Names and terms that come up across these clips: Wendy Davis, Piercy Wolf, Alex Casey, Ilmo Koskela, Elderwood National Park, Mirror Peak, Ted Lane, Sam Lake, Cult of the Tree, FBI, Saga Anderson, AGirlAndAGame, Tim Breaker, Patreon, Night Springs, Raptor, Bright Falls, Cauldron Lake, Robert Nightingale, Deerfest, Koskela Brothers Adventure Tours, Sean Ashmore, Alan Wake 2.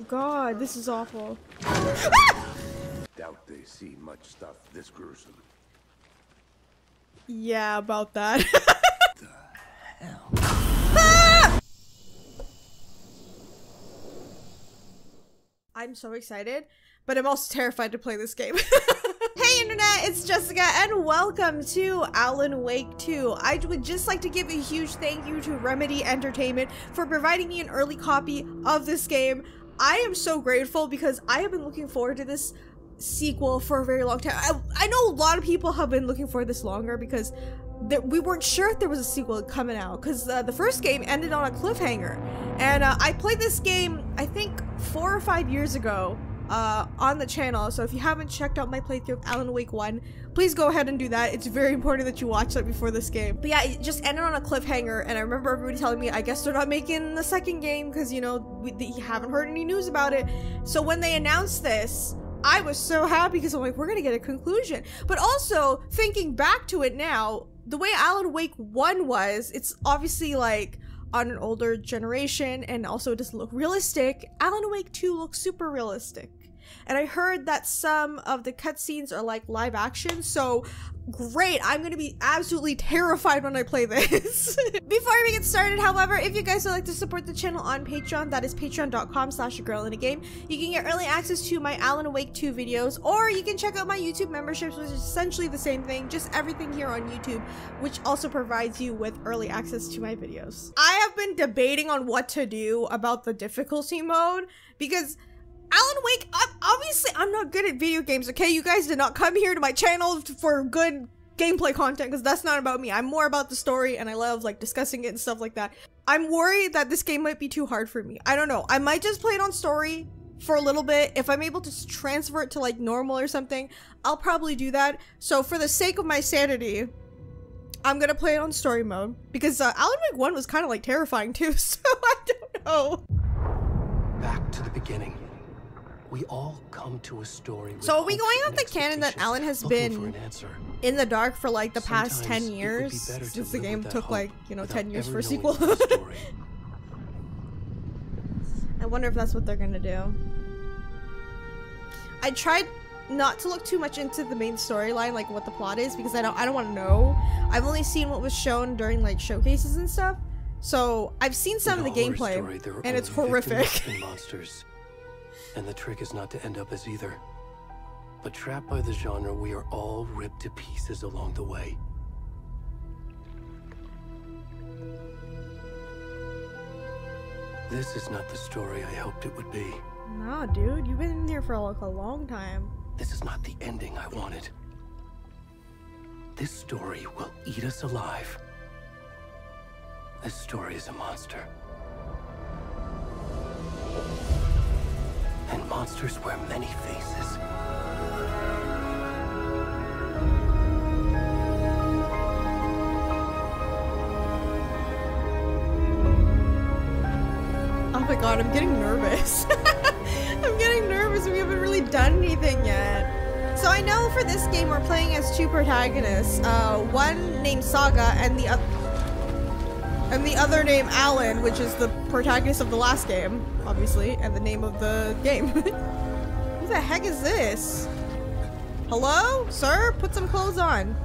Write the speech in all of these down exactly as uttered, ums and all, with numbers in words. Oh god, this is awful. Doubt they see much stuff this gruesome. Yeah, about that. The hell? Ah! I'm so excited, but I'm also terrified to play this game. Hey internet, it's Jessica and welcome to Alan Wake two. I would just like to give a huge thank you to Remedy Entertainment for providing me an early copy of this game. I am so grateful because I have been looking forward to this sequel for a very long time. I, I know a lot of people have been looking for this longer because th we weren't sure if there was a sequel coming out because uh, the first game ended on a cliffhanger. And uh, I played this game, I think, four or five years ago. Uh, on the channel, so if you haven't checked out my playthrough of Alan Wake one, please go ahead and do that. It's very important that you watch that before this game. But yeah, it just ended on a cliffhanger, and I remember everybody telling me, I guess they're not making the second game because, you know, we, we haven't heard any news about it. So when they announced this, I was so happy because I'm like, we're gonna get a conclusion. But also, thinking back to it now, the way Alan Wake one was, it's obviously like on an older generation, and also it doesn't look realistic. Alan Wake two looks super realistic. And I heard that some of the cutscenes are like live action, so great, I'm gonna be absolutely terrified when I play this. Before we get started, however, if you guys would like to support the channel on Patreon, that is patreon dot com slash a girl and a game. You can get early access to my Alan Wake two videos, or you can check out my YouTube memberships, which is essentially the same thing, just everything here on YouTube, which also provides you with early access to my videos. I have been debating on what to do about the difficulty mode, because Alan Wake, obviously I'm not good at video games, okay? You guys did not come here to my channel for good gameplay content because that's not about me. I'm more about the story and I love like discussing it and stuff like that. I'm worried that this game might be too hard for me. I don't know. I might just play it on story for a little bit. If I'm able to transfer it to like normal or something, I'll probably do that. So for the sake of my sanity, I'm gonna play it on story mode because uh, Alan Wake one was kind of like terrifying too, so I don't know. Back to the beginning. We all come to a story. So are we going off the canon that Alan has been an in the dark for like the past Sometimes ten years since the game took like, you know, ten years for a sequel? I wonder if that's what they're gonna do. I tried not to look too much into the main storyline, like what the plot is, because I don't I don't want to know. I've only seen what was shown during like showcases and stuff. So I've seen some in of the gameplay story, and it's horrific. And the trick is not to end up as either. But trapped by the genre, we are all ripped to pieces along the way. This is not the story I hoped it would be. No, dude, you've been in there for like a long time. This is not the ending I wanted. This story will eat us alive. This story is a monster. And monsters wear many faces. Oh my god, I'm getting nervous. I'm getting nervous, we haven't really done anything yet. So I know for this game we're playing as two protagonists. Uh, one named Saga and the, and the other named Alan, which is the protagonist of the last game. Obviously, and the name of the game. Who the heck is this? Hello? Sir? Put some clothes on.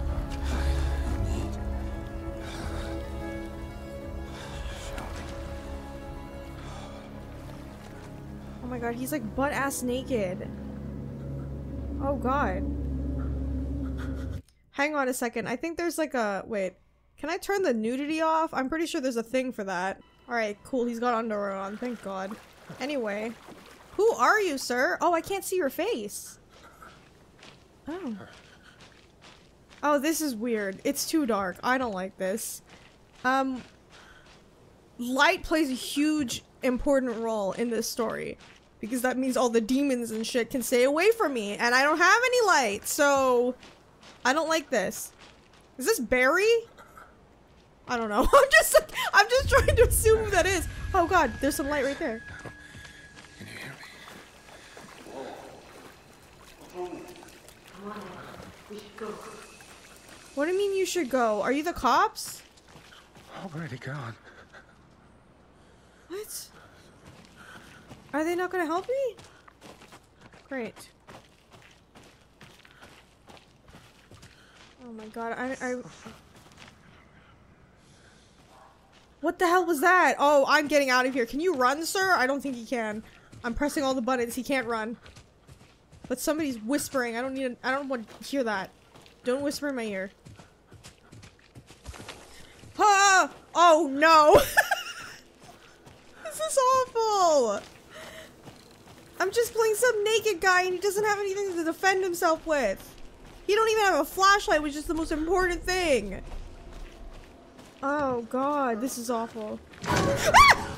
Oh my god, he's like butt-ass naked. Oh god. Hang on a second, I think there's like a- wait. Can I turn the nudity off? I'm pretty sure there's a thing for that. Alright, cool, he's got underwear on, thank god. Anyway, who are you, sir? Oh, I can't see your face. Oh. Oh, this is weird. It's too dark. I don't like this. Um, light plays a huge, important role in this story. Because that means all the demons and shit can stay away from me, and I don't have any light, so... I don't like this. Is this Barry? I don't know. I'm just I'm just trying to assume who that is. Oh god, there's some light right there. Can you hear me? Whoa. Come on. We should go. What do you mean you should go? Are you the cops? Already gone. What? Are they not gonna help me? Great. Oh my god, I, I... What the hell was that? Oh, I'm getting out of here. Can you run, sir? I don't think he can. I'm pressing all the buttons. He can't run. But somebody's whispering. I don't need a, I don't want to hear that. Don't whisper in my ear. Ah! Oh no! This is awful! I'm just playing some naked guy and he doesn't have anything to defend himself with. He don't even have a flashlight, which is the most important thing. Oh god, this is awful. Ah!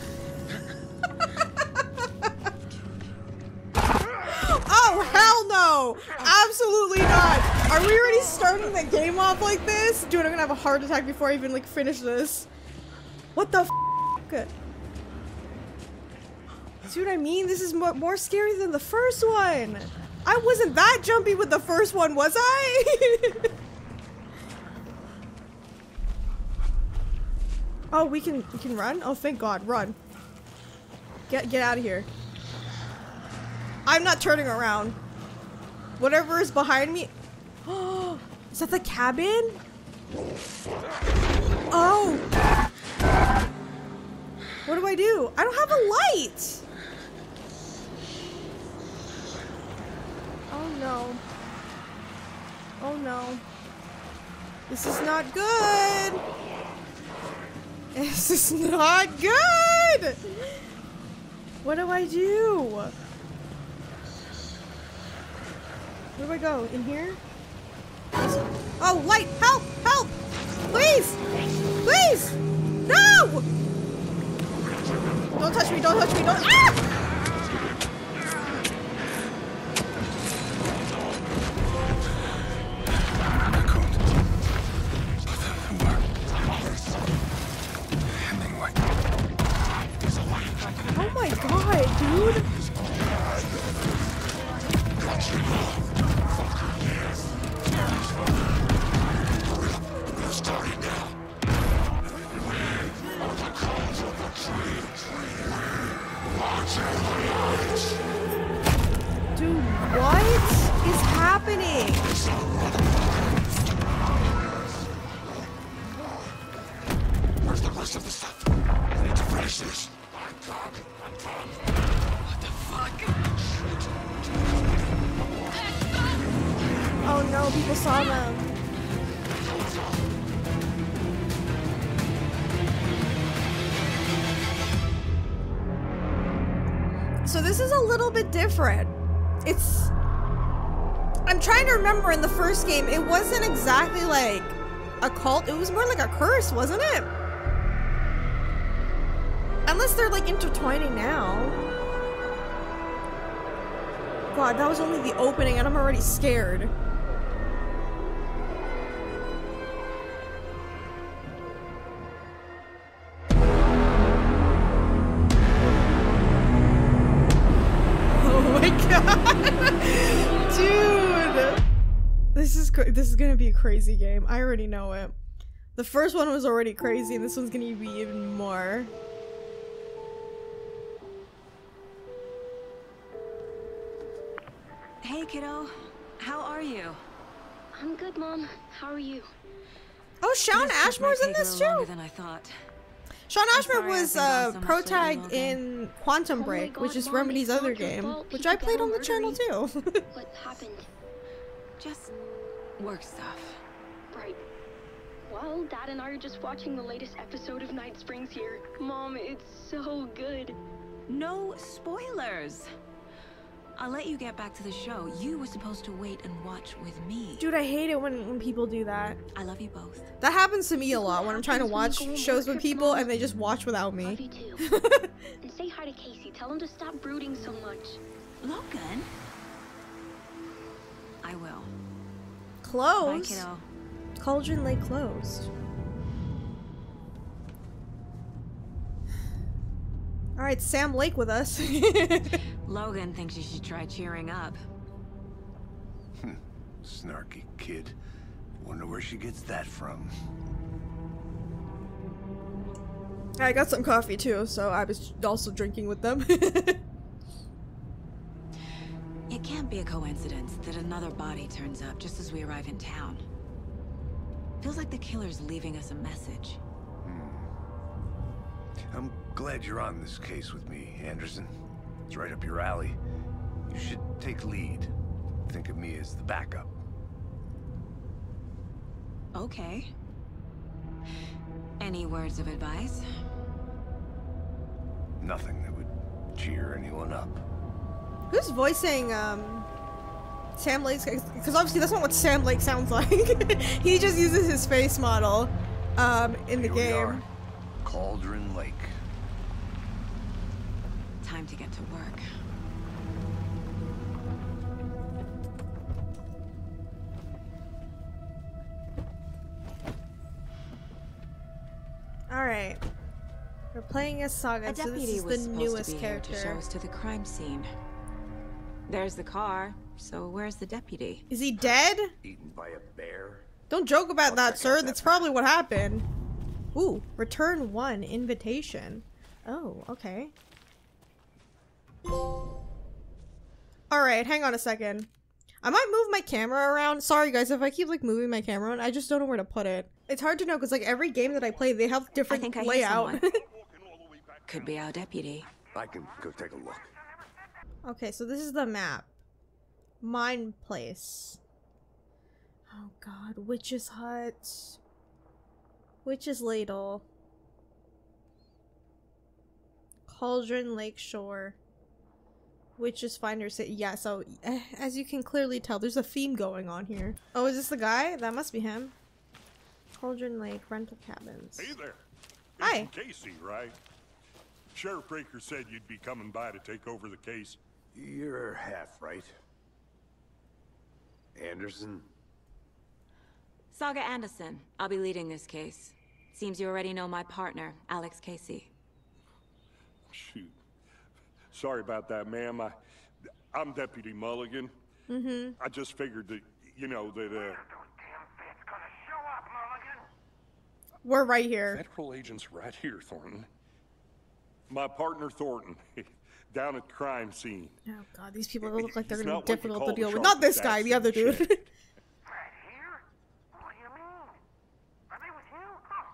Oh hell no! Absolutely not! Are we already starting the game off like this? Dude, I'm gonna have a heart attack before I even like finish this. What the f? See what I mean? This is mo more scary than the first one! I wasn't that jumpy with the first one, was I? Oh, we can we can run? Oh, thank God, run. Get get out of here. I'm not turning around. Whatever is behind me. Oh, is that the cabin? Oh. What do I do? I don't have a light. Oh no. Oh no. This is not good. This is not good. What do I do? Where do I go? In here? Oh, light! Help! Help! Please! Please! No! Don't touch me! Don't touch me! Don't! Ah! Oh my god, dude! Different. It's... I'm trying to remember in the first game, it wasn't exactly like a cult. It was more like a curse, wasn't it? Unless they're like intertwining now. God, that was only the opening and I'm already scared. This is gonna be a crazy game. I already know it. The first one was already crazy and this one's gonna be even more. Hey kiddo, how are you? I'm good, Mom. How are you? Oh, Sean Ashmore's in this too? Than I thought. Sean Ashmore was uh, so protag in Quantum Break, oh which is Mom, Remedy's other game, fault. Which People I played on the channel too. What happened? Just work stuff. Right. Well, Dad and I are just watching the latest episode of Night Springs here. Mom, it's so good. No spoilers. I'll let you get back to the show. You were supposed to wait and watch with me. Dude, I hate it when, when people do that. I love you both. That happens to me a lot when I'm trying to watch shows with people and they just watch without me. Love you too. And say hi to Casey. Tell him to stop brooding so much. Logan? I will. Closed? Cauldron Lake closed. Alright, Sam Lake with us. Logan thinks you should try cheering up. Snarky kid. Wonder where she gets that from. I got some coffee too, so I was also drinking with them. can't be a coincidence that another body turns up just as we arrive in town. Feels like the killer's leaving us a message. Hmm. I'm glad you're on this case with me, Anderson. It's right up your alley. You should take lead. Think of me as the backup. Okay. Any words of advice? Nothing that would cheer anyone up. Who's voicing um, Sam Lake? Because obviously that's not what Sam Lake sounds like. He just uses his face model um, in the game. Here we are. Cauldron Lake. Time to get to work. All right, we're playing as Saga, so this is the newest character. To show us to the crime scene. There's the car. So where's the deputy? Is he dead? Eaten by a bear. Don't joke about that, sir. That's probably what happened. Ooh, return one invitation. Oh, okay. All right, hang on a second. I might move my camera around. Sorry guys, if I keep like moving my camera around, I just don't know where to put it. It's hard to know because like every game that I play, they have different I think I layout. Could be our deputy. I can go take a look. Okay, so this is the map. Mine place. Oh god, witch's hut. Witch's ladle. Cauldron Lake Shore. Witch's Finder City. Yeah, so as you can clearly tell, there's a theme going on here. Oh, is this the guy? That must be him. Cauldron Lake rental cabins. Hey there. Hi. Casey, right? Sheriff Baker said you'd be coming by to take over the case. You're half right. Anderson. Saga Anderson. I'll be leading this case. Seems you already know my partner, Alex Casey. Shoot. Sorry about that, ma'am. I, I'm Deputy Mulligan. Mm-hmm. I just figured that, you know, that, uh... We're right here. Federal agents right here, Thornton. My partner, Thornton, down at the crime scene. Oh, God, these people look like they're going to be difficult to deal with. Not this guy, the other dude. Right here? What do you mean? Are they with you? Oh,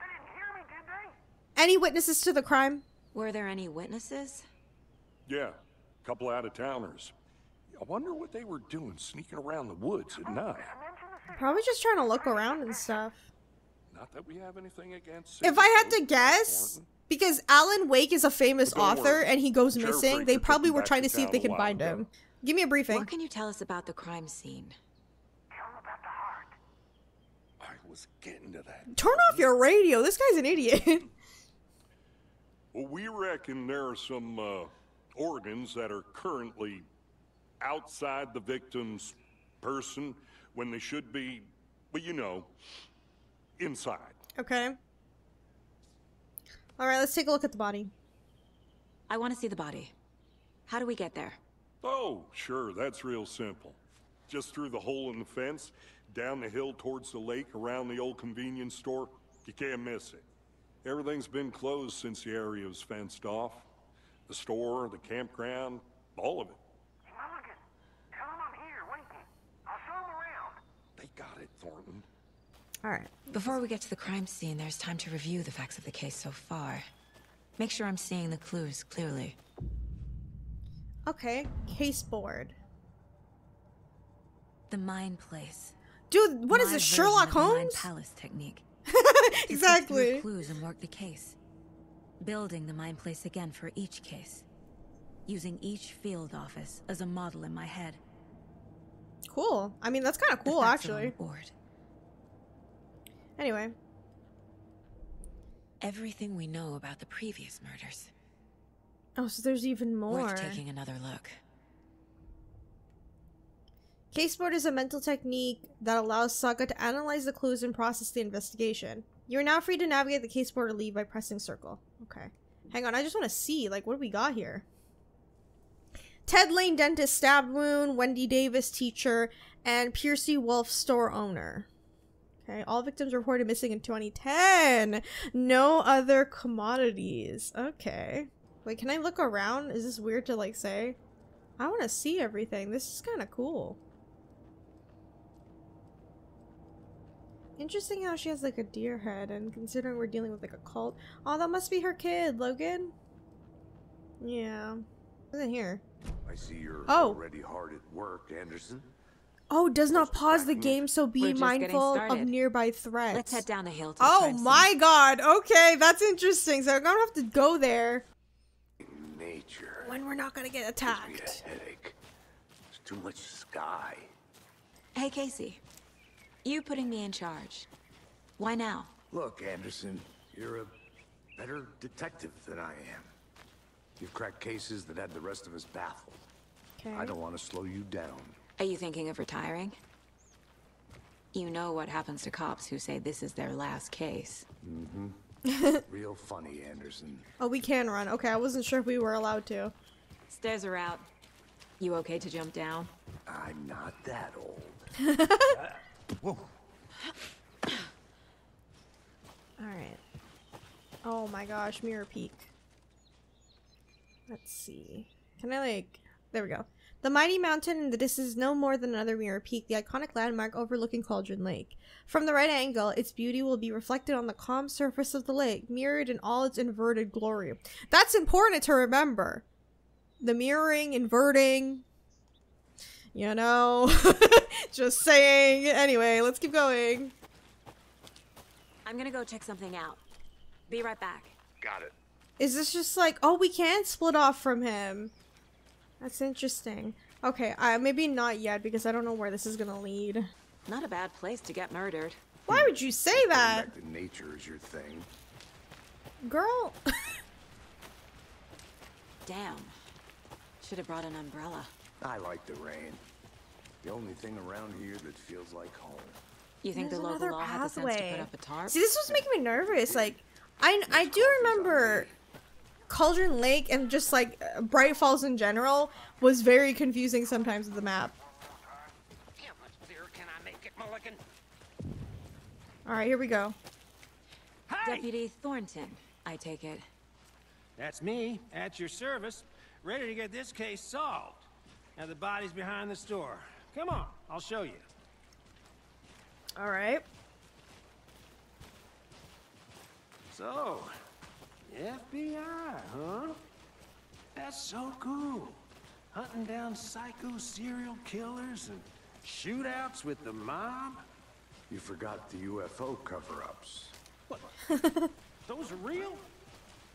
they didn't hear me, did they? Any witnesses to the crime? Were there any witnesses? Yeah, a couple out-of-towners. I wonder what they were doing sneaking around the woods at night. Probably just trying to look around and stuff. Not that we have anything against. If I had to guess, because Alan Wake is a famous author and he goes missing, they probably were trying to see if they could find him. Give me a briefing. What can you tell us about the crime scene? Tell them about the heart. I was getting to that. Turn off your radio. This guy's an idiot. Well, we reckon there are some uh, organs that are currently outside the victim's person when they should be, well, you know, inside. Okay. All right, let's take a look at the body. I want to see the body. How do we get there? Oh, sure. That's real simple. Just through the hole in the fence, down the hill towards the lake, around the old convenience store. You can't miss it. Everything's been closed since the area was fenced off. The store, the campground, all of it. Hey, Mulligan, tell them I'm here waiting. I'll show them around. They got it, Thornton. All right. Before we get to the crime scene, there's time to review the facts of the case so far. Make sure I'm seeing the clues clearly. Okay, case board. The mine place. Dude, what is this, Sherlock Holmes? The mine palace technique. Exactly. Clues and work the case. Building the mine place again for each case. Using each field office as a model in my head. Cool. I mean, that's kind of cool, actually. Anyway. Everything we know about the previous murders. Oh, so there's even more. Worth taking another look. Caseboard is a mental technique that allows Saga to analyze the clues and process the investigation. You are now free to navigate the caseboard or leave by pressing circle. Okay. Hang on, I just want to see, like, what do we got here? Ted Lane, dentist, stabbed wound, Wendy Davis, teacher, and Piercy Wolf, store owner. Okay, all victims reported missing in twenty ten. No other commodities. Okay. Wait, can I look around? Is this weird to, like, say? I want to see everything. This is kind of cool. Interesting how she has like a deer head, and considering we're dealing with like a cult. Oh, that must be her kid, Logan. Yeah. Look at here. I see you're oh. already hard at work, Anderson. Oh, does not pause the game, so be mindful of nearby threats. Let's head down the hill. Oh my god. Okay, that's interesting. So I'm gonna have to go there. Nature. When we're not gonna get attacked. Gives me a headache. There's too much sky. Hey, Casey. You putting me in charge. Why now? Look, Anderson, you're a better detective than I am. You've cracked cases that had the rest of us baffled. Okay. I don't want to slow you down. Are you thinking of retiring? You know what happens to cops who say this is their last case. Mm-hmm. Real funny, Anderson. Oh, we can run. Okay, I wasn't sure if we were allowed to. Stairs are out. You okay to jump down? I'm not that old. uh, Whoa. Alright. Oh my gosh, Mirror Peak. Let's see. Can I like... There we go. The mighty mountain in the distance is no more than another mirror peak, the iconic landmark overlooking Cauldron Lake. From the right angle, its beauty will be reflected on the calm surface of the lake, mirrored in all its inverted glory. That's important to remember. The mirroring, inverting... You know, just saying. Anyway, let's keep going. I'm gonna go check something out. Be right back. Got it. Is this just like, oh, we can split off from him? That's interesting. Okay, uh, maybe not yet because I don't know where this is gonna lead. Not a bad place to get murdered. Why would you say that? Going back to nature is your thing, girl. Damn. Should have brought an umbrella. I like the rain. The only thing around here that feels like home. You think There's the local law had the sense to put up a tarp? See, this was making me nervous. Like, I, I do remember Cauldron Lake and just like Bright Falls in general was very confusing sometimes with the map. How much beer can I make it, Mulligan? All right, here we go. Hey! Deputy Thornton, I take it. That's me, at your service, ready to get this case solved. Now the body's behind the store. Come on, I'll show you. All right. So, F B I, huh? That's so cool. Hunting down psycho serial killers and shootouts with the mob. You forgot the U F O cover-ups. What? Those are real?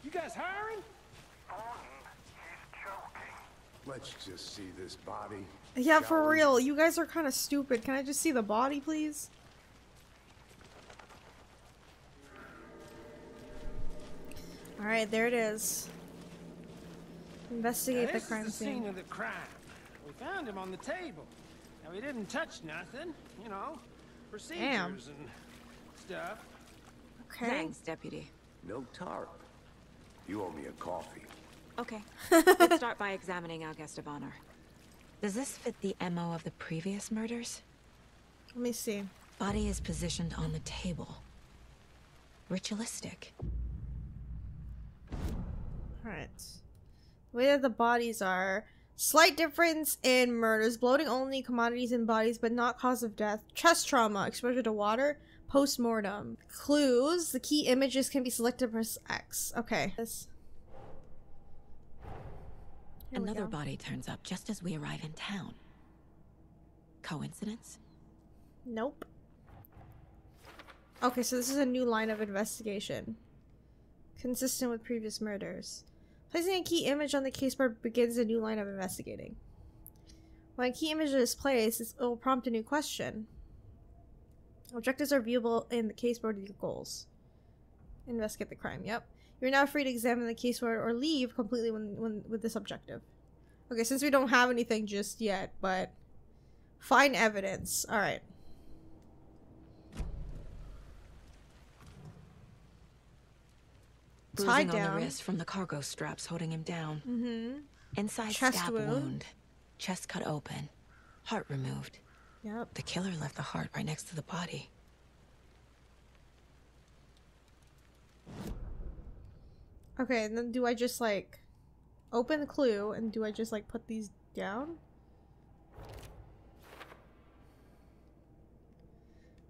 You guys hiring? Let's just see this body. Yeah, for we? real. You guys are kind of stupid. Can I just see the body, please? All right, there it is. Investigate the crime scene. This is the scene of the crime. We found him on the table. Now he didn't touch nothing, you know, procedures Damn. and stuff. Okay. Thanks, Deputy. No tarp. You owe me a coffee. Okay, let's start by examining our guest of honor. Does this fit the M O of the previous murders? Let me see. Body is positioned on the table. Ritualistic. Alright. The way that the bodies are. Slight difference in murders. Bloating only, commodities and bodies, but not cause of death. Chest trauma, exposure to water. Post-mortem. Clues. The key images can be selected press X. Okay. This Another body turns up just as we arrive in town. Coincidence? Nope. Okay, so this is a new line of investigation. Consistent with previous murders. Placing a key image on the case board begins a new line of investigating. When a key image is placed, it will prompt a new question. Objectives are viewable in the case board of your goals. Investigate the crime, yep. You're now free to examine the case or, or leave completely when, when, with this objective. Okay, since we don't have anything just yet, but... Find evidence. Alright. Tied down. On the wrist from the cargo straps holding him down. Mm-hmm. Inside stab wound. wound. Chest cut open. Heart removed. Yep. The killer left the heart right next to the body. Okay, and then do I just like Open the clue, and do I just like put these down?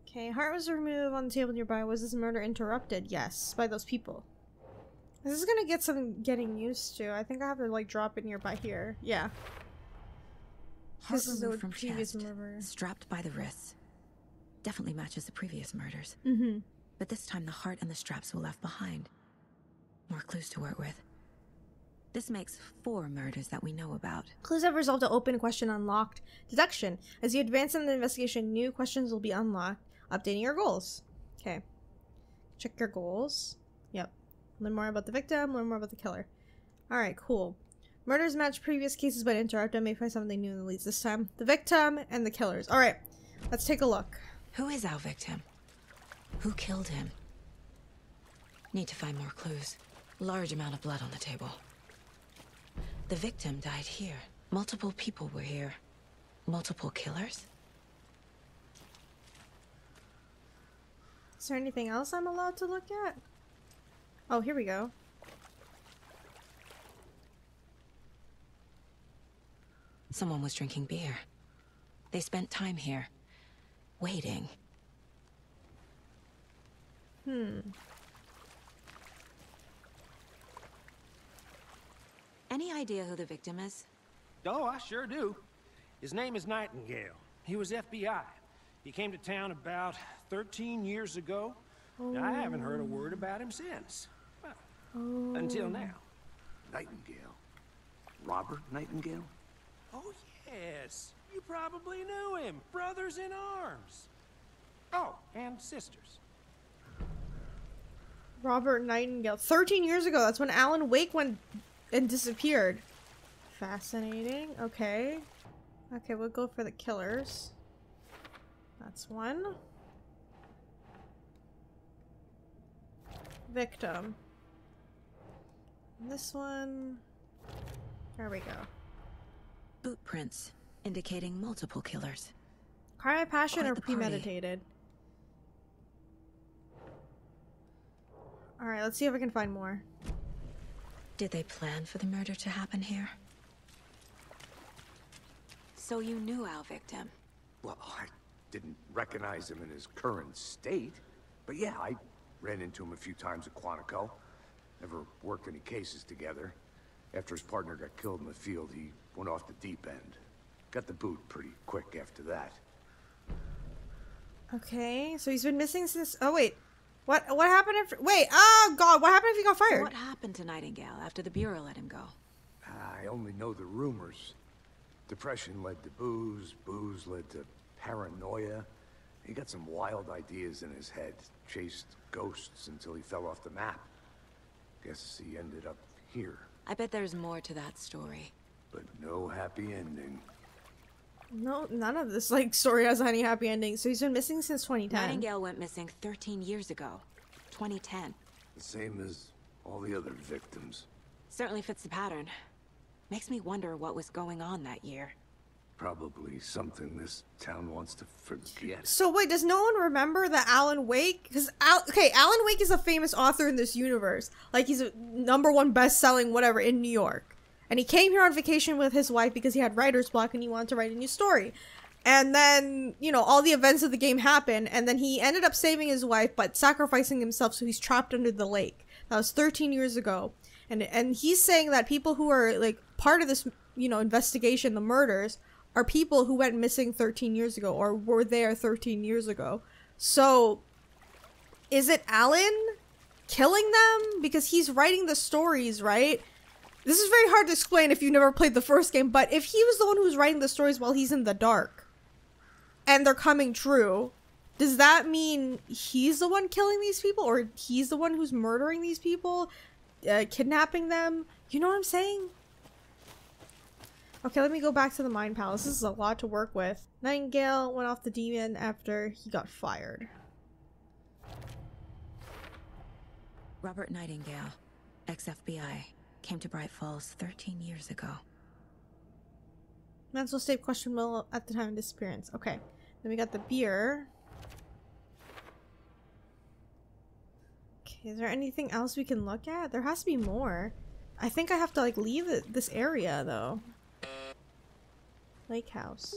Okay, heart was removed on the table nearby. Was this murder interrupted? Yes, by those people. This is gonna get some getting used to. I think I have to like drop it nearby here. Yeah. Heart this is the from previous chest, murder. Strapped by the wrists. Definitely matches the previous murders. Mm-hmm. But this time the heart and the straps were left behind. More clues to work with. This makes four murders that we know about. Clues have resolved to open question unlocked. Deduction. As you advance in the investigation, new questions will be unlocked. Updating your goals. Okay. Check your goals. Yep. Learn more about the victim. Learn more about the killer. Alright, cool. Murders match previous cases but interrupt. I may find something new in the leads this time. The victim and the killers. Alright. Let's take a look. Who is our victim? Who killed him? Need to find more clues. Large amount of blood on the table. The victim died here. Multiple people were here. Multiple killers? Is there anything else I'm allowed to look at? Oh, here we go. Someone was drinking beer. They spent time here. Waiting. Hmm. Any idea who the victim is? Oh, I sure do. His name is Nightingale. He was F B I. He came to town about thirteen years ago. Oh. I haven't heard a word about him since. Well, oh. Until now. Nightingale? Robert Nightingale? Oh, yes. You probably knew him. Brothers in arms. Oh, and sisters. Robert Nightingale. thirteen years ago. That's when Alan Wake went... and disappeared. Fascinating. Okay. Okay, we'll go for the killers. That's one. Victim. And this one. There we go. Boot prints indicating multiple killers. Car by passion or premeditated? Alright, let's see if I can find more. Did they plan for the murder to happen here? So you knew our victim? Well, I didn't recognize him in his current state. But yeah, I ran into him a few times at Quantico. Never worked any cases together. After his partner got killed in the field, he went off the deep end. Got the boot pretty quick after that. Okay, so he's been missing since... Oh, wait. What what happened if wait, oh god, what happened if he got fired? What happened to Nightingale after the Bureau let him go? I only know the rumors. Depression led to booze, booze led to paranoia. He got some wild ideas in his head, chased ghosts until he fell off the map. Guess he ended up here. I bet there's more to that story. But no happy ending. No, none of this, like, story has any happy ending. So he's been missing since twenty ten. Nightingale went missing thirteen years ago. twenty ten. The same as all the other victims. Certainly fits the pattern. Makes me wonder what was going on that year. Probably something this town wants to forget. So wait, does no one remember the Alan Wake? Because, Al okay, Alan Wake is a famous author in this universe. Like, he's a number one best-selling whatever in New York. And he came here on vacation with his wife because he had writer's block and he wanted to write a new story. And then, you know, all the events of the game happen. And then he ended up saving his wife, but sacrificing himself, so he's trapped under the lake. That was thirteen years ago. And and he's saying that people who are, like, part of this, you know, investigation, the murders, are people who went missing thirteen years ago or were there thirteen years ago. So, is it Alan killing them? Because he's writing the stories, right? This is very hard to explain if you never played the first game, but if he was the one who's writing the stories while he's in the dark, and they're coming true, does that mean he's the one killing these people? Or he's the one who's murdering these people? Uh, kidnapping them? You know what I'm saying? Okay, let me go back to the Mind Palace. This is a lot to work with. Nightingale went off the demon after he got fired. Robert Nightingale, ex-F B I. Came to Bright Falls thirteen years ago. Mental state questionable at the time of disappearance. Okay. Then we got the beer. Okay, is there anything else we can look at? There has to be more. I think I have to like leave it, this area though. Lake House.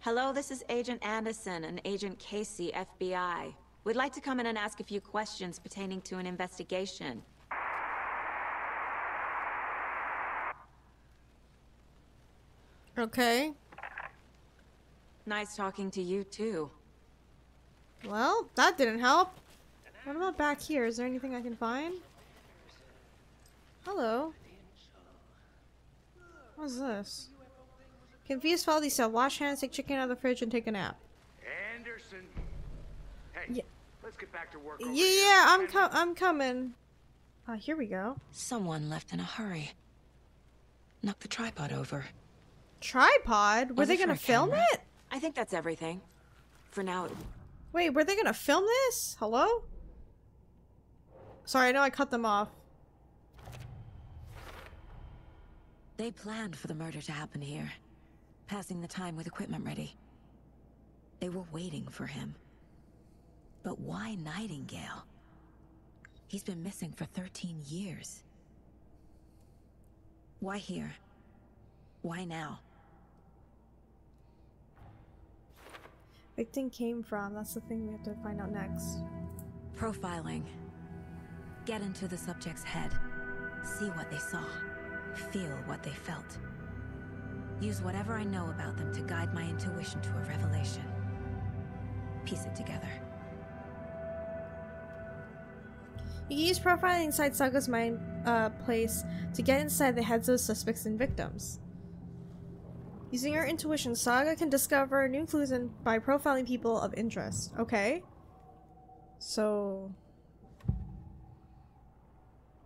Hello, this is Agent Anderson and Agent Casey, F B I. We'd like to come in and ask a few questions pertaining to an investigation. Okay. Nice talking to you too. Well, that didn't help. What about back here? Is there anything I can find? Hello. What's this? Confused folly cell. Wash hands, take chicken out of the fridge, and take a nap. Anderson. Hey, yeah. Let's get back to work. Yeah, yeah, I'm com I'm coming. Ah, uh, here we go. Someone left in a hurry. Knocked the tripod over. Tripod? Were they gonna film it? I think that's everything. For now. Wait, were they gonna film this? Hello? Sorry, I know I cut them off. They planned for the murder to happen here. Passing the time with equipment ready. They were waiting for him. But why Nightingale? He's been missing for thirteen years. Why here? Why now? Victim came from, that's the thing we have to find out next. Profiling. Get into the subject's head. See what they saw. Feel what they felt. Use whatever I know about them to guide my intuition to a revelation. Piece it together. You can use profiling inside Saga's mind uh, place to get inside the heads of suspects and victims. Using her intuition, Saga can discover new clues in by profiling people of interest. Okay. So...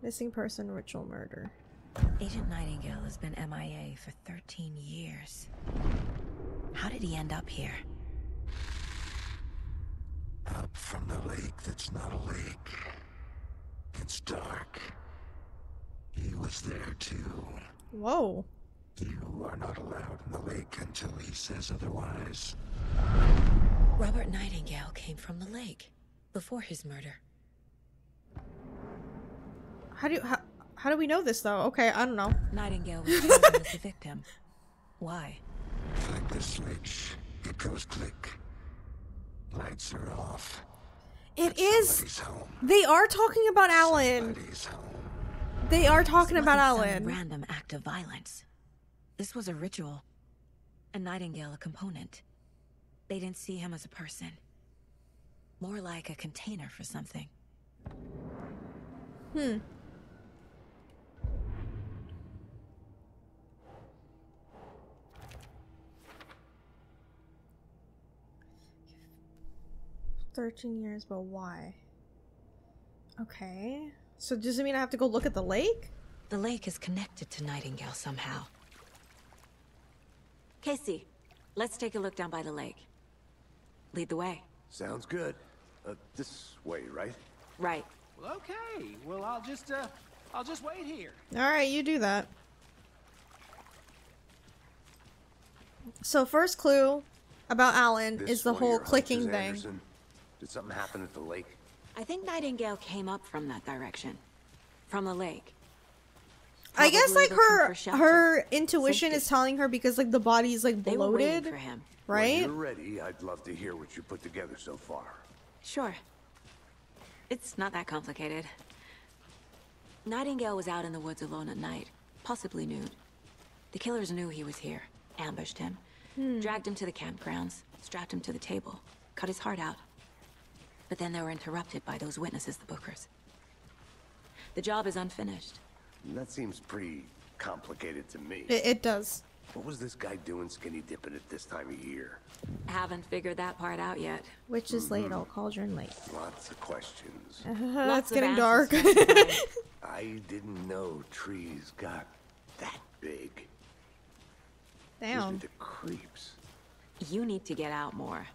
missing person, ritual murder. Agent Nightingale has been M I A for thirteen years. How did he end up here? Up from the lake that's not a lake. It's dark. He was there too. Whoa. You are not allowed in the lake until he says otherwise. Robert Nightingale came from the lake before his murder. How do you, how, how do we know this though? Okay, I don't know. Nightingale was chosen as the victim. Why? Like the switch, it goes click. Lights are off. It is. Home. They are talking about Alan. Home. They are talking about Alan. Random act of violence. This was a ritual, a Nightingale a component. They didn't see him as a person. More like a container for something. Hmm. thirteen years, but why? Okay. So does it mean I have to go look at the lake? The lake is connected to Nightingale somehow. Casey, let's take a look down by the lake. Lead the way. Sounds good. Uh, this way, right? Right. Well, okay. Well, I'll just, uh, I'll just wait here. All right, you do that. So first clue about Alan this is the whole clicking thing. Anderson. Did something happen at the lake? I think Nightingale came up from that direction. From the lake. Probably I guess like her her intuition Safety. is telling her because like the body is like bloated, for him. Right? When you're ready, I'd love to hear what you put together so far. Sure. It's not that complicated. Nightingale was out in the woods alone at night, possibly nude. The killers knew he was here, ambushed him, hmm. dragged him to the campgrounds, strapped him to the table, cut his heart out. But then they were interrupted by those witnesses, the Bookers. The job is unfinished. That seems pretty complicated to me. It, it does. What was this guy doing skinny dipping at this time of year? I haven't figured that part out yet. Which is mm-hmm. late, Cauldron Lake. Lots of questions. Uh, Lots it's getting dark. I didn't know trees got that big. Damn. The creeps. You need to get out more.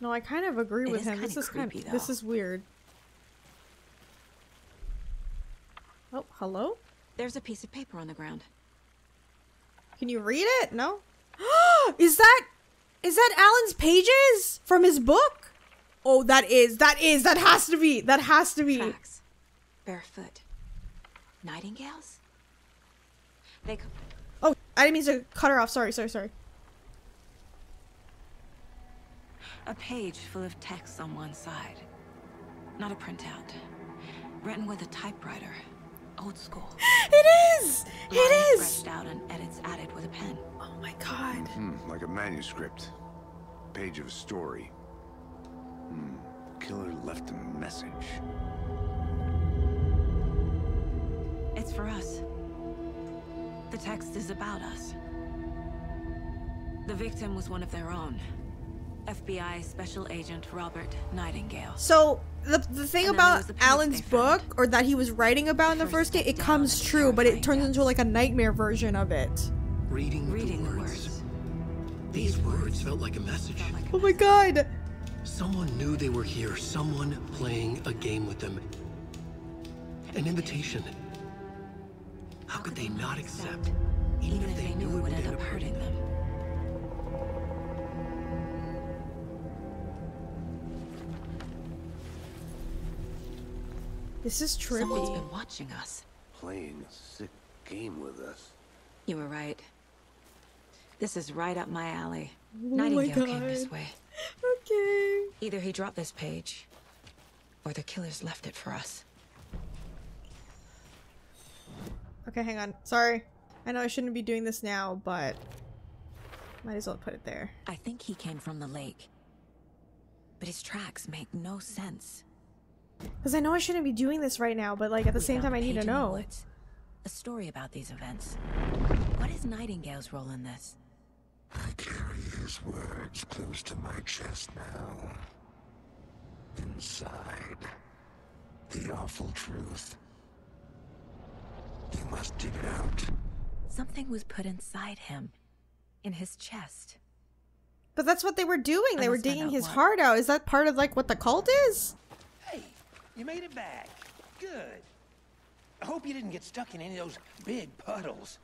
No, I kind of agree it with him. This is kind of this is weird. Oh, hello? There's a piece of paper on the ground. Can you read it? No? Is that... is that Alan's pages? From his book? Oh, that is. That is. That has to be. That has to be. Tracks. Barefoot. Nightingales? They come. Oh, I didn't mean to cut her off. Sorry, sorry, sorry. A page full of text on one side. Not a printout. Written with a typewriter. Old school. It is! It Lines is! Scratched out and edits added with a pen. Oh my god. Mm, like a manuscript. Page of a story. Mm, killer left a message. It's for us. The text is about us. The victim was one of their own. F B I Special Agent Robert Nightingale. So the the thing about the Alan's book, or that he was writing about the in the first game, it comes true, but it turns into like a nightmare version of it. Reading, Reading the words. These words felt like a message. Like a oh message. my god! Someone knew they were here. Someone playing a game with them. An invitation. How could they not accept, even if they knew it would end up hurting them? This is trippy. Someone's been watching us. Playing a sick game with us. You were right. This is right up my alley. Oh Nightingale my came this way. Okay. Either he dropped this page, or the killers left it for us. Okay, hang on. Sorry. I know I shouldn't be doing this now, but might as well put it there. I think he came from the lake, but his tracks make no sense. Because I know I shouldn't be doing this right now, but like at the we same time I need to know. Woods, a story about these events. What is Nightingale's role in this? I carry his words close to my chest now. Inside. The awful truth. You must dig it out. Something was put inside him. In his chest. But that's what they were doing. They were digging his what? heart out. Is that part of like what the cult is? You made it back. Good. I hope you didn't get stuck in any of those big puddles.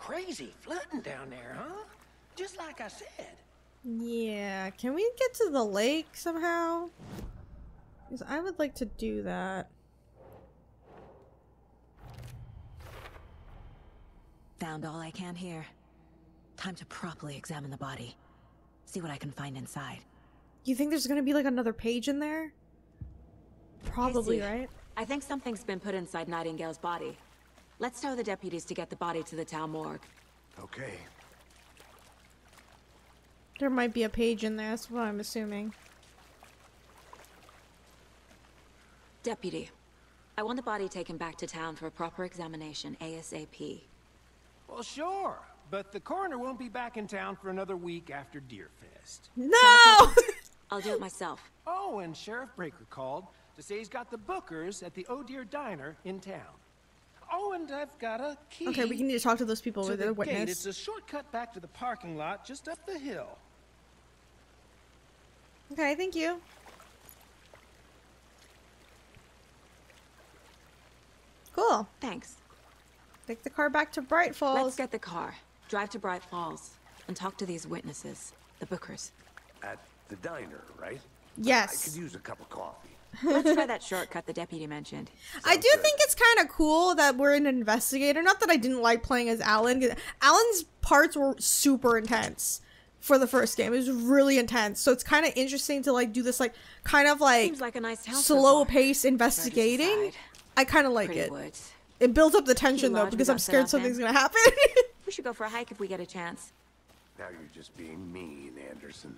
Crazy flooding down there, huh? Just like I said. Yeah, can we get to the lake somehow? Because I would like to do that. Found all I can here. Time to properly examine the body. See what I can find inside. You think there's gonna be like another page in there? Probably, Casey, right? I think something's been put inside Nightingale's body. Let's tell the deputies to get the body to the town morgue. Okay. There might be a page in there, that's what I'm assuming. Deputy, I want the body taken back to town for a proper examination ASAP. Well, sure, but the coroner won't be back in town for another week after Deerfest. No! I'll do it myself. Oh, and Sheriff Breaker called to say he's got the Bookers at the Oh Dear Diner in town. Oh, and I've got a key. Okay, we need to talk to those people with a witness. It's a shortcut back to the parking lot just up the hill. Okay, thank you. Cool. Thanks. Take the car back to Bright Falls. Let's get the car. Drive to Bright Falls and talk to these witnesses, the Bookers. At the diner, right? Yes. I could use a cup of coffee. Let's try that shortcut the deputy mentioned. Sounds I do good. think it's kind of cool that we're an investigator. Not that I didn't like playing as Alan. Alan's parts were super intense for the first game. It was really intense. So it's kind of interesting to like do this like kind of like, Seems like a nice slow pace investigating. I kind of like Pretty it. Woods. It builds up the tension though because I'm scared something's going to happen. We should go for a hike if we get a chance. Now you're just being mean, Anderson.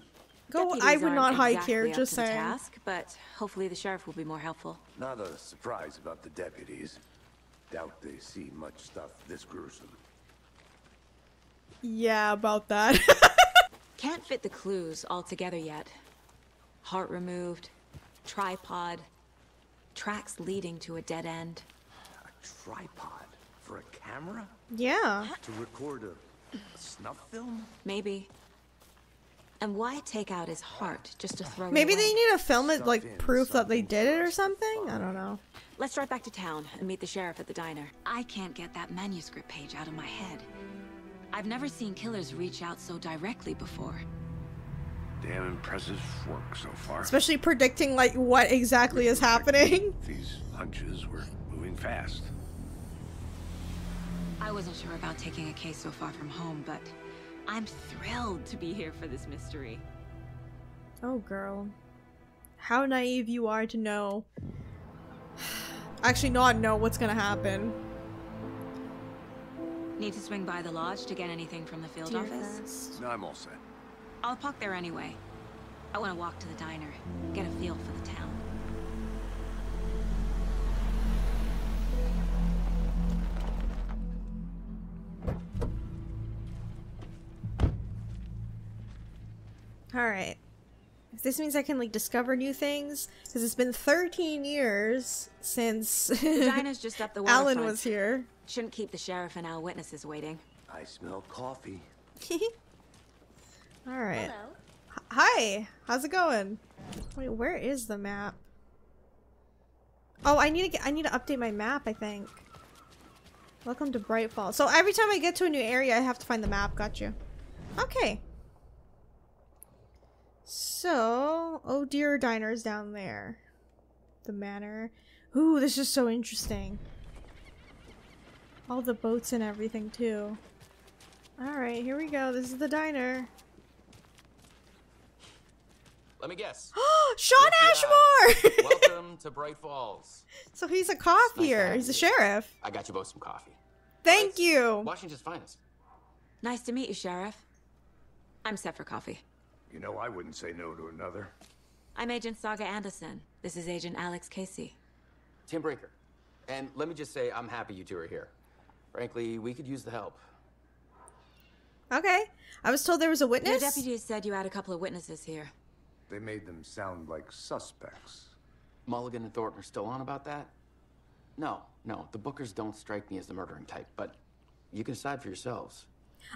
Go, I would not hike exactly here, just saying. Task, but hopefully the sheriff will be more helpful. Not a surprise about the deputies. Doubt they see much stuff this gruesome. Yeah, about that. Can't fit the clues all together yet. Heart removed, tripod, tracks leading to a dead end. A tripod for a camera? Yeah. To record a, a snuff film? Maybe. And why take out his heart just to throw Maybe it away? They need to film it, like, proof that they did it or something? I don't know. Let's drive back to town and meet the sheriff at the diner. I can't get that manuscript page out of my head. I've never seen killers reach out so directly before. Damn impressive work so far. Especially predicting, like, what exactly is happening. These hunches were moving fast. I wasn't sure about taking a case so far from home, but I'm thrilled to be here for this mystery. Oh, girl. How naive you are to know. Actually, not know what's gonna happen. Need to swing by the lodge to get anything from the field office? No, I'm all set. I'll park there anyway. I want to walk to the diner, get a feel for the town. Alright. If this means I can, like, discover new things, because it's been thirteen years since Diner's just up the Alan front. was here. Shouldn't keep the sheriff and our witnesses waiting. I smell coffee. Alright. Hello. Hi! How's it going? Wait, where is the map? Oh, I need to get- I need to update my map, I think. Welcome to Bright Falls. So every time I get to a new area, I have to find the map. Got you. Okay. So... Oh dear, diner's down there. The manor. Ooh, this is so interesting. All the boats and everything, too. Alright, here we go. This is the diner. Let me guess. Sean Ashmore! Welcome to Bright Falls. So he's a cop here. He's a sheriff. I got you both some coffee. Thank oh, you. Washington's finest. Nice to meet you, Sheriff. I'm set for coffee. You know, I wouldn't say no to another. I'm Agent Saga Anderson. This is Agent Alex Casey. Tim Breaker. And let me just say, I'm happy you two are here. Frankly, we could use the help. Okay. I was told there was a witness. Your deputies said you had a couple of witnesses here. They made them sound like suspects. Mulligan and Thornton are still on about that? No, no. The Bookers don't strike me as the murdering type, but you can decide for yourselves.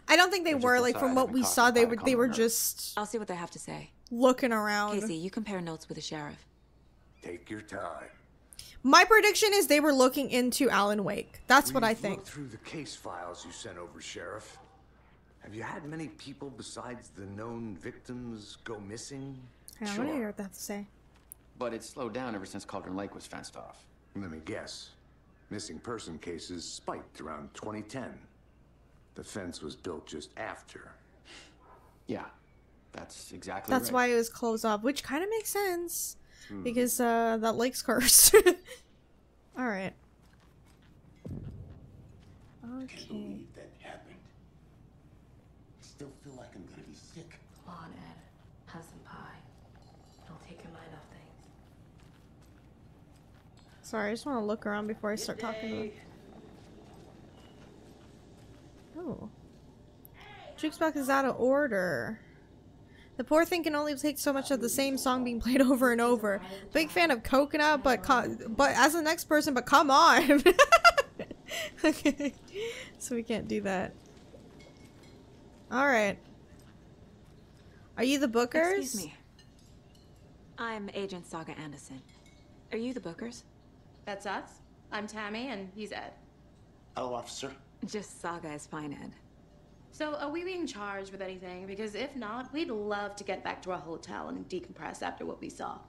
I don't think they were, like, from what we saw, they were they were just... I'll see what they have to say. Looking around. Casey, you compare notes with the sheriff. Take your time. My prediction is they were looking into Alan Wake. That's what I think. Look through the case files you sent over, Sheriff. Have you had many people besides the known victims go missing? I want to hear what they have to say. But it's slowed down ever since Cauldron Lake was fenced off. Let me guess. Missing person cases spiked around twenty ten. The fence was built just after. Yeah, that's exactly That's right. why it was closed off, which kind of makes sense. Hmm. Because uh, that lake's cursed. Alright. Okay. Can't believe that happened. I still feel like I'm gonna be sick. Come on, Ed. Have some pie. Don't take your mind off things. Sorry, I just want to look around before I start Good talking about it. Oh. Jukebox is out of order. The poor thing can only take so much of the same song being played over and over. Big fan of Coconut, but co but as the next person, but come on. Okay. So we can't do that. Alright. Are you the Bookers? Excuse me. I'm Agent Saga Anderson. Are you the Bookers? That's us. I'm Tammy and he's Ed. Hello, officer. Just Saga is fine, Ed. So are we being charged with anything? Because if not, we'd love to get back to our hotel and decompress after what we saw.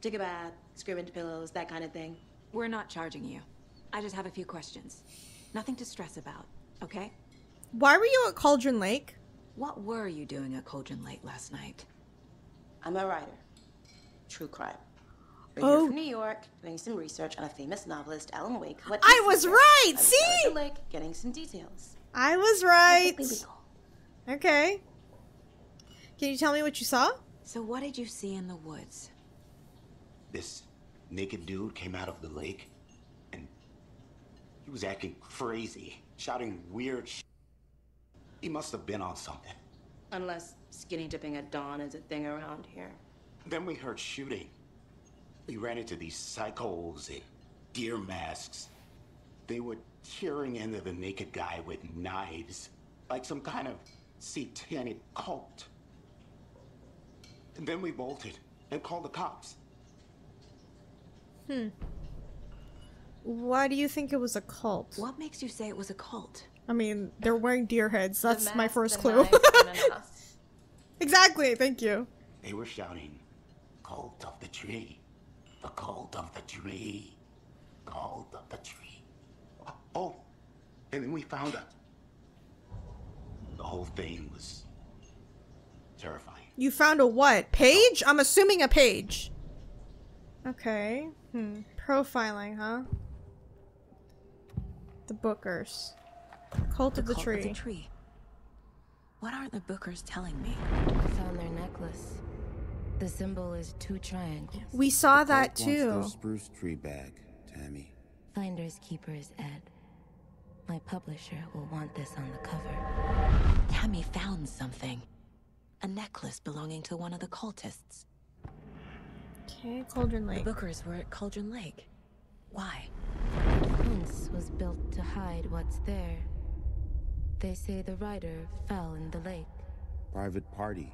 Take a bath, scream into pillows, that kind of thing. We're not charging you. I just have a few questions. Nothing to stress about, okay? Why were you at Cauldron Lake? What were you doing at Cauldron Lake last night? I'm a writer. True crime. We're oh. here from New York, doing some research on a famous novelist, Alan Wake. What I was right. I was See, Lake, getting some details. I was right. Okay. Can you tell me what you saw? So, what did you see in the woods? This naked dude came out of the lake, and he was acting crazy, shouting weird shit. He must have been on something. Unless skinny dipping at dawn is a thing around here. Then we heard shooting. We ran into these psychos in deer masks. They were tearing into the naked guy with knives, like some kind of satanic cult. And then we bolted and called the cops. Hmm. Why do you think it was a cult? What makes you say it was a cult? I mean, they're wearing deer heads. That's mask, my first clue. Exactly. Thank you. They were shouting, "Cult of the Tree. The Cult of the Tree. Cult of the Tree." Oh, And then we found her. The whole thing was terrifying. You found a what? Page? I'm assuming a page. Okay. Hmm. Profiling, huh? The Bookers. Cult of the Tree. What are the Bookers telling me? I found their necklace. The symbol is two triangles. We saw that too. Spruce tree bag, Tammy. Finders keepers, Ed. My publisher will want this on the cover. Tammy found something. A necklace belonging to one of the cultists. Okay, Cauldron Lake. The Bookers were at Cauldron Lake. Why? The fence was built to hide what's there. They say the rider fell in the lake. Private party.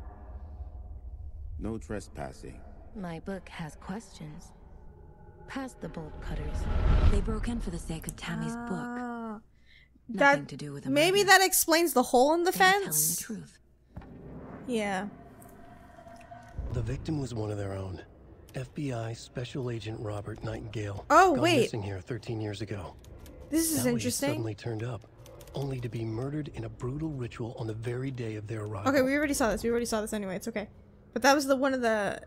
No trespassing. My book has questions. Past the bolt cutters. They broke in for the sake of Tammy's uh, book. Nothing that, to do with a maybe murder. That explains the hole in the they fence? The truth. Yeah. The victim was one of their own. F B I Special Agent Robert Nightingale. Oh, gone wait. Missing here thirteen years ago. This is now interesting. He suddenly turned up, only to be murdered in a brutal ritual on the very day of their arrival. Okay, we already saw this. We already saw this anyway. It's okay. But that was the one of the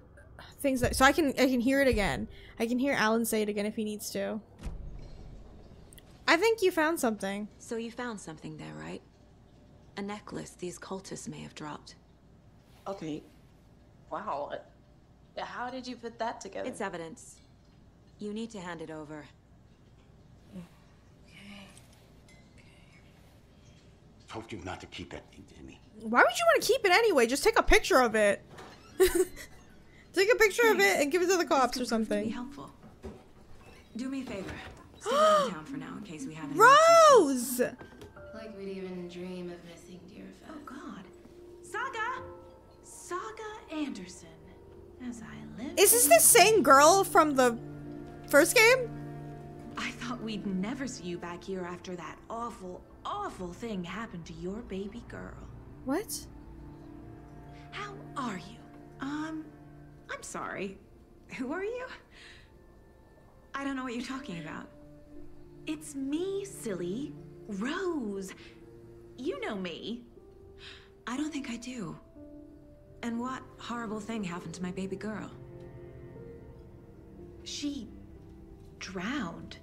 things that so I can I can hear it again. I can hear Alan say it again if he needs to. I think you found something. So you found something there, right? A necklace these cultists may have dropped. Okay. Wow. How did you put that together? It's evidence. You need to hand it over. Okay. Okay. Told you not to keep that thing, Tammy. Why would you want to keep it anyway? Just take a picture of it. Take a picture Thanks. Of it and give it to the cops or something. Be helpful. Do me a favor. Stay in town for now in case we have any Rose! Questions. Like we'd even dream of missing Deerfest. Oh God. Saga! Saga Anderson. As I live. Is this the same girl from the first game? I thought we'd never see you back here after that awful, awful thing happened to your baby girl. What? How are you? Um, I'm sorry. Who are you? I don't know what you're talking about. It's me, silly. Rose. You know me. I don't think I do. And what horrible thing happened to my baby girl? She drowned.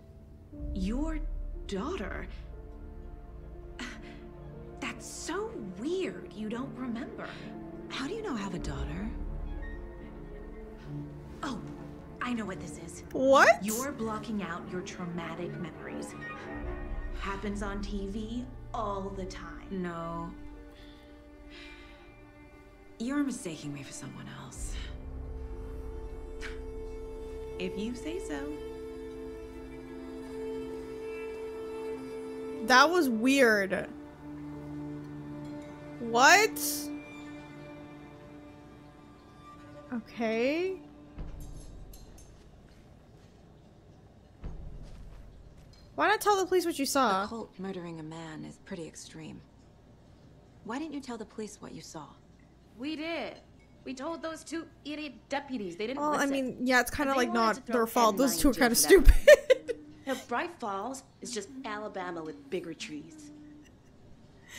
Your daughter. That's so weird you don't remember. How do you know I have a daughter? Oh, I know what this is. What? You're blocking out your traumatic memories. Happens on T V all the time. No. You're mistaking me for someone else. If you say so. That was weird. What? Okay. Why not tell the police what you saw? A cult murdering a man is pretty extreme. Why didn't you tell the police what you saw? We did. We told those two idiot deputies. They didn't well, listen. Well, I mean, yeah, it's kind of like not their fault. Those two are kind of stupid. Now, Bright Falls is just Alabama with bigger trees.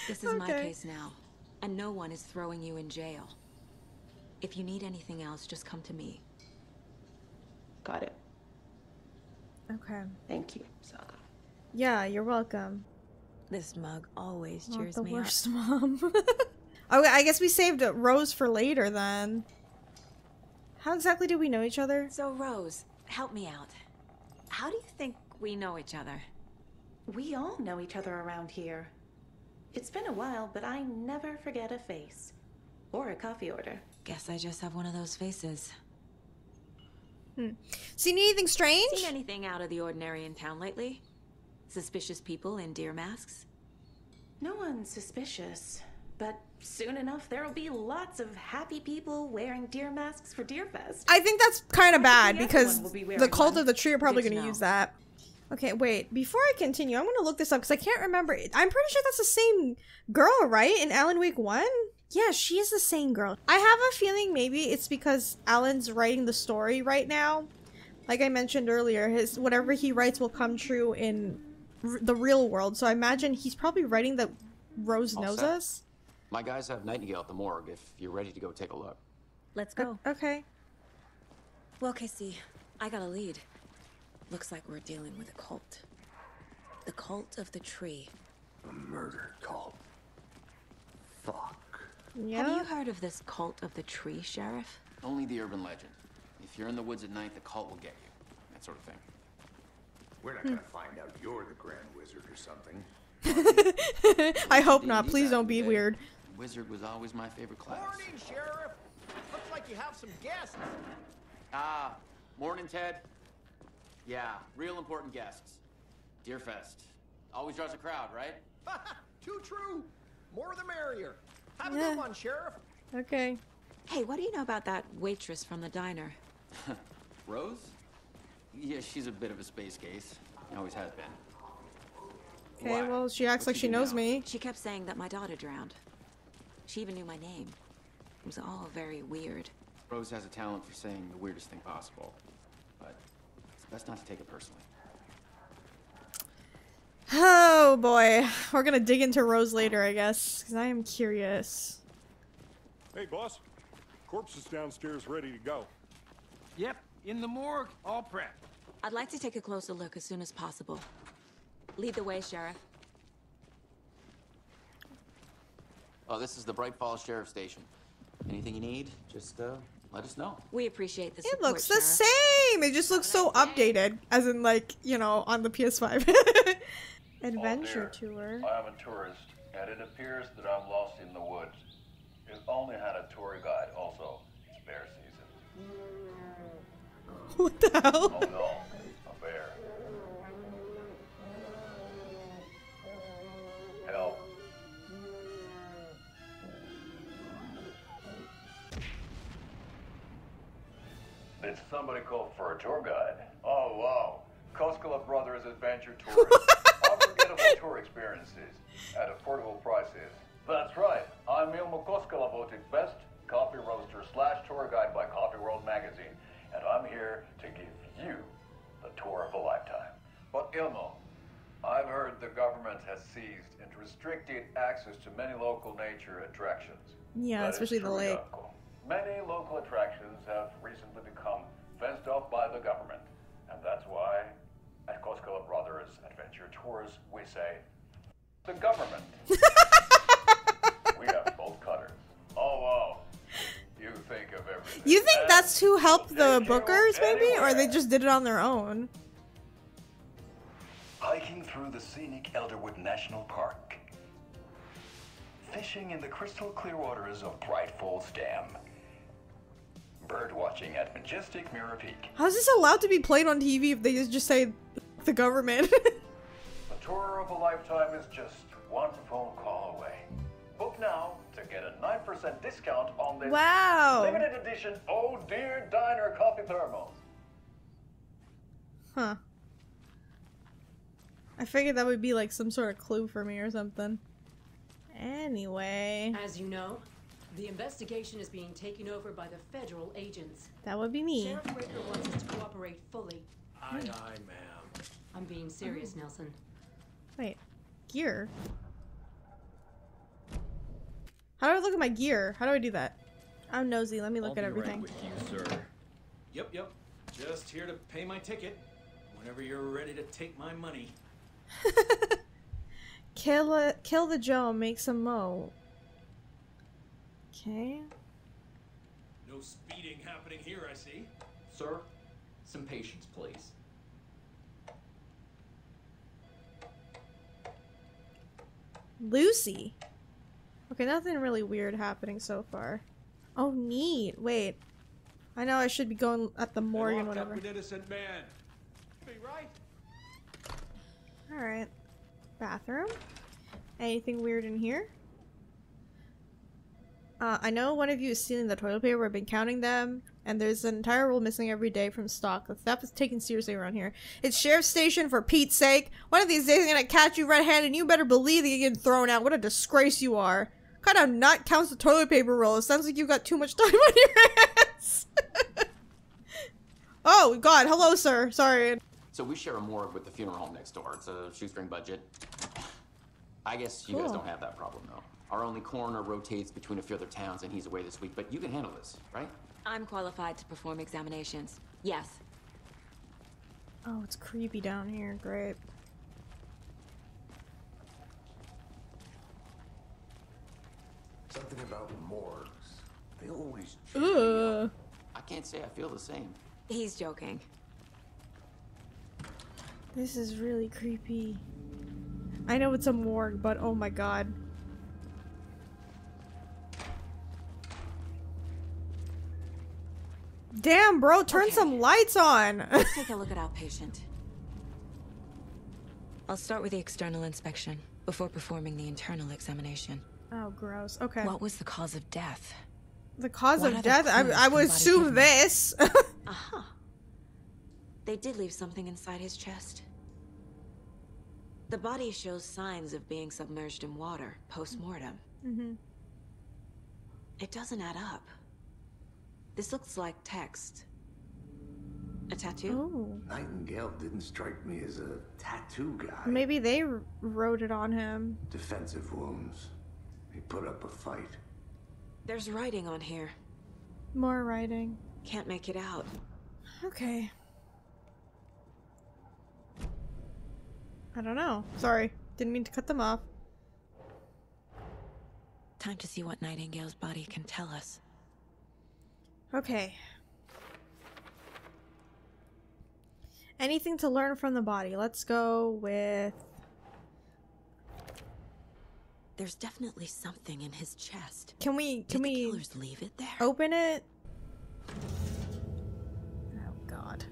This is okay. My case now, and no one is throwing you in jail. If you need anything else, just come to me. Got it. Okay. Thank you, Saga. Yeah, you're welcome. This mug always not cheers the me worst, up. Mom. Okay, I guess we saved Rose for later then. How exactly do we know each other? So Rose, help me out. How do you think we know each other? We all know each other around here. It's been a while, but I never forget a face. Or a coffee order. Guess I just have one of those faces. Hmm. Seen anything strange? Seen anything out of the ordinary in town lately? Suspicious people in deer masks? No one's suspicious. But soon enough, there will be lots of happy people wearing deer masks for Deerfest. I think that's kind of bad because be the Cult one. Of the Tree are probably going to use that. Okay, wait. Before I continue, I'm going to look this up because I can't remember. I'm pretty sure that's the same girl, right? In Alan Wake one? Yeah, she is the same girl. I have a feeling maybe it's because Alan's writing the story right now. Like I mentioned earlier, his whatever he writes will come true in r the real world, so I imagine he's probably writing that Rose All knows set. us. My guys have Nightingale at the morgue if you're ready to go take a look. Let's go. O okay. Well, Casey, I got a lead. Looks like we're dealing with a cult. The Cult of the Tree. A murder cult. Fuck. Yeah. Have you heard of this Cult of the Tree, Sheriff? Only the urban legend. If you're in the woods at night, the cult will get you. That sort of thing. We're not hmm. gonna find out you're the Grand Wizard or something. I hope not. Please don't be weird. Wizard was always my favorite class. Morning, Sheriff. Looks like you have some guests. Ah, morning, Ted. Yeah, real important guests. Deerfest. Always draws a crowd, right? Too true. More the merrier. Have yeah. a good one, Sheriff. Okay. Hey, what do you know about that waitress from the diner? Rose? Yeah, she's a bit of a space case. Always has been. Okay, well, she acts like she knows me. She kept saying that my daughter drowned. She even knew my name. It was all very weird. Rose has a talent for saying the weirdest thing possible. But it's best not to take it personally. Oh, boy. We're gonna dig into Rose later, I guess. Because I am curious. Hey, boss. Corpse is downstairs ready to go. Yep, in the morgue, all prepped. I'd like to take a closer look as soon as possible. Lead the way, Sheriff. Oh, this is the Bright Falls Sheriff Station. Anything you need, just uh, let us know. We appreciate this. It looks the same. It just looks so updated, as in, like, you know, on the P S five. Adventure tour. I'm a tourist, and it appears that I'm lost in the woods. If only had a tour guide. Also, it's bear season. What the hell? Oh no, a bear. Help. Did somebody call for a tour guide? Oh wow. Koskela Brothers Adventure Tours. Unforgettable tour experiences at affordable prices. That's right. I'm Ilmo Koskela, voted best coffee roaster slash tour guide by Coffee World magazine. And I'm here to give you the tour of a lifetime. But Ilmo, I've heard the government has seized and restricted access to many local nature attractions. Yeah, that especially the lake. Uncle. Many local attractions have recently become fenced off by the government, and that's why at Koskela Brothers Adventure Tours we say, the government. We have bolt cutters. Oh wow. You think of everything. You think and that's who helped the bookers, maybe? Anywhere. Or they just did it on their own? Hiking through the scenic Elderwood National Park. Fishing in the crystal clear waters of Bright Falls Dam. Bird watching at majestic Mirror Peak. How is this allowed to be played on T V if they just say the government? A tour of a lifetime is just one phone call away. Book now to get a nine percent discount on this wow. limited edition Oh Dear Diner coffee thermos. Huh. I figured that would be like some sort of clue for me or something. Anyway. As you know, the investigation is being taken over by the federal agents. That would be me. Sheriff Breaker wants us to cooperate fully. Aye, aye, ma'am. I'm being serious, oh. Nelson. Wait, gear? How do I look at my gear? How do I do that? I'm nosy. Let me look I'll at everything. Right with you, sir. Yep, yep. Just here to pay my ticket. Whenever you're ready to take my money. Kill, a, kill the Joe, make some mo. Okay. No speeding happening here, I see. Sir, some patience, please. Lucy. Okay, nothing really weird happening so far. Oh, neat. Wait. I know I should be going at the morgue and whatever. An innocent man. Be right. Alright. Bathroom. Anything weird in here? Uh, I know one of you is stealing the toilet paper. I've been counting them. And there's an entire roll missing every day from stock. The theft is taken seriously around here. It's Sheriff's Station, for Pete's sake. One of these days I'm gonna catch you red-handed and you better believe that you're getting thrown out. What a disgrace you are. Kind of nut counts the toilet paper roll. It sounds like you've got too much time on your hands. Oh, God. Hello, sir. Sorry. So we share a morgue with the funeral home next door. It's a shoestring budget. I guess you cool. guys don't have that problem, though. Our only coroner rotates between a few other towns, and he's away this week, but you can handle this, right? I'm qualified to perform examinations. Yes. Oh, it's creepy down here. Great. Something about morgues. They always... Ugh. I can't say I feel the same. He's joking. This is really creepy. I know it's a morgue, but oh my god. Damn, bro, turn okay. some lights on! Let's take a look at outpatient. I'll start with the external inspection before performing the internal examination. Oh, gross. Okay. What was the cause of death? The cause what of death? I, I would assume this. Uh-huh. They did leave something inside his chest. The body shows signs of being submerged in water post-mortem. Mm-hmm. It doesn't add up. This looks like text. A tattoo? Oh. Nightingale didn't strike me as a tattoo guy. Maybe they wrote it on him. Defensive wounds. He put up a fight. There's writing on here. More writing. Can't make it out. Okay. I don't know. Sorry. Didn't mean to cut them off. Time to see what Nightingale's body can tell us. Okay. Anything to learn from the body. Let's go with... There's definitely something in his chest. Can we... Can we... Did the killers leave it there? Open it? Oh, God.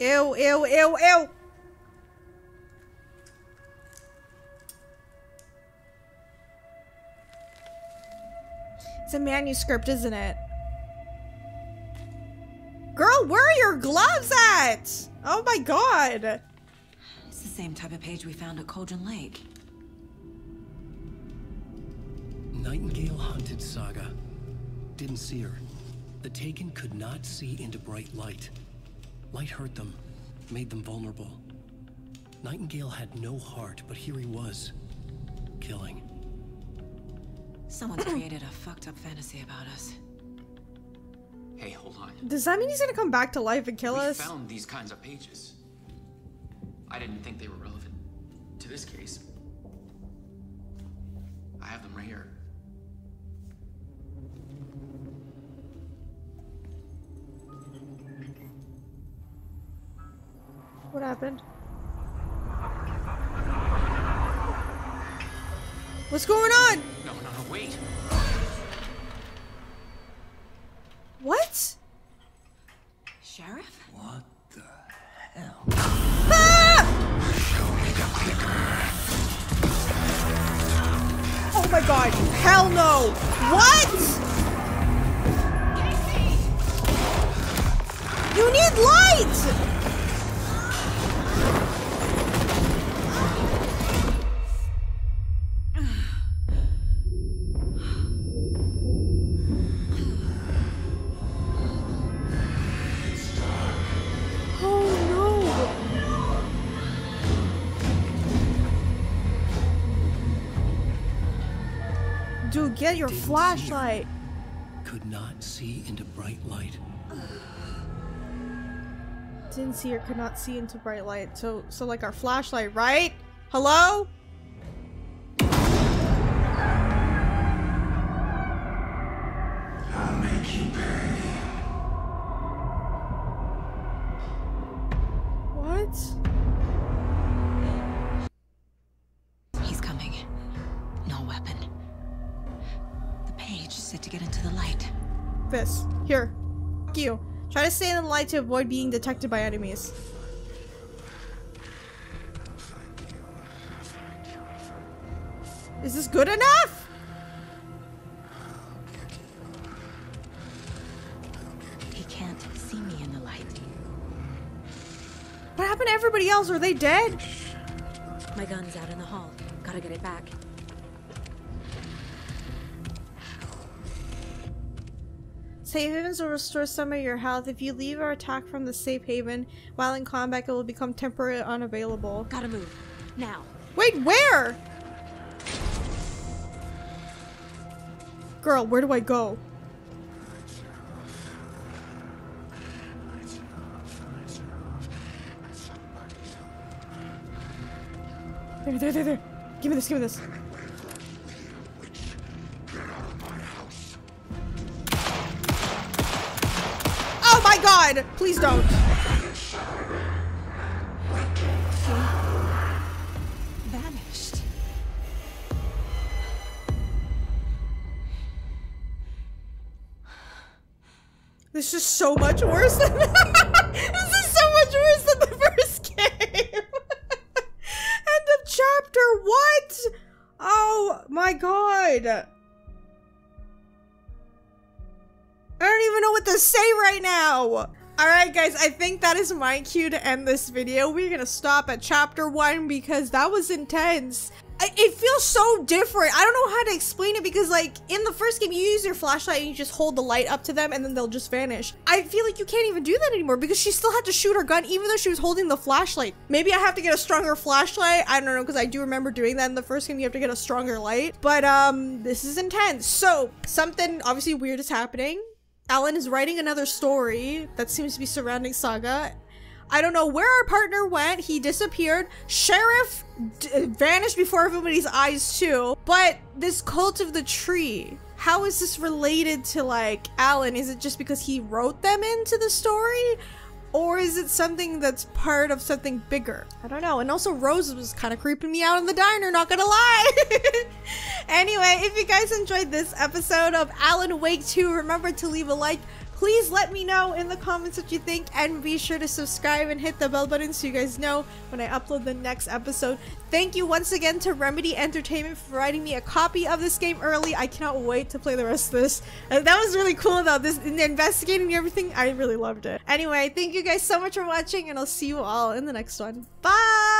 Ew, ew, ew, ew! It's a manuscript, isn't it? Girl, where are your gloves at? Oh my god! It's the same type of page we found at Cauldron Lake. Nightingale hunted Saga. Didn't see her. The Taken could not see into bright light. Light hurt them, made them vulnerable. Nightingale had no heart, but here he was, killing. Someone's created a fucked up fantasy about us. Hey, hold on. Does that mean he's gonna come back to life and kill we us? We found these kinds of pages. I didn't think they were relevant to this case. I have them right here. What happened? What's going on? No, no, no, wait. What? Sheriff? What the hell? Ah! Show me the clicker. Oh my god. Hell no. What? Casey! You need light! Get your Didn't flashlight. Could not see into bright light. Didn't see or could not see into bright light. So, so like our flashlight, right? Hello? I'll make you pay. What? This. Here. Fuck you. Try to stay in the light to avoid being detected by enemies. Is this good enough? He can't see me in the light. What happened to everybody else? Are they dead? My gun's out in the hall. Gotta get it back. Safe havens will restore some of your health. If you leave or attack from the safe haven while in combat, it will become temporarily unavailable. Gotta move. Now. Wait, where? Girl, where do I go? There, there, there, there. Give me this, give me this. Oh my god! Please don't. Vanished. This is so much worse than that. This is so much worse than the first game. End of chapter. What? Oh my god. I don't even know what to say right now. Alright guys, I think that is my cue to end this video. We're gonna stop at chapter one because that was intense. I it feels so different. I don't know how to explain it because like in the first game you use your flashlight and you just hold the light up to them and then they'll just vanish. I feel like you can't even do that anymore because she still had to shoot her gun even though she was holding the flashlight. Maybe I have to get a stronger flashlight. I don't know because I do remember doing that in the first game. You have to get a stronger light. But um, this is intense. So something obviously weird is happening. Alan is writing another story that seems to be surrounding Saga. I don't know where our partner went. He disappeared. Sheriff d vanished before everybody's eyes too. But this Cult of the Tree, how is this related to like Alan? Is it just because he wrote them into the story? Or is it something that's part of something bigger? I don't know. And also Rose was kind of creeping me out in the diner, not gonna lie. Anyway, if you guys enjoyed this episode of Alan Wake two, remember to leave a like. Please let me know in the comments what you think and be sure to subscribe and hit the bell button so you guys know when I upload the next episode. Thank you once again to Remedy Entertainment for providing me a copy of this game early. I cannot wait to play the rest of this. That was really cool though, this in investigating everything, I really loved it. Anyway, thank you guys so much for watching and I'll see you all in the next one. Bye!